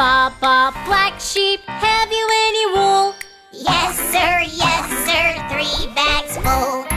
Ba ba black sheep, have you any wool? Yes sir, 3 bags full.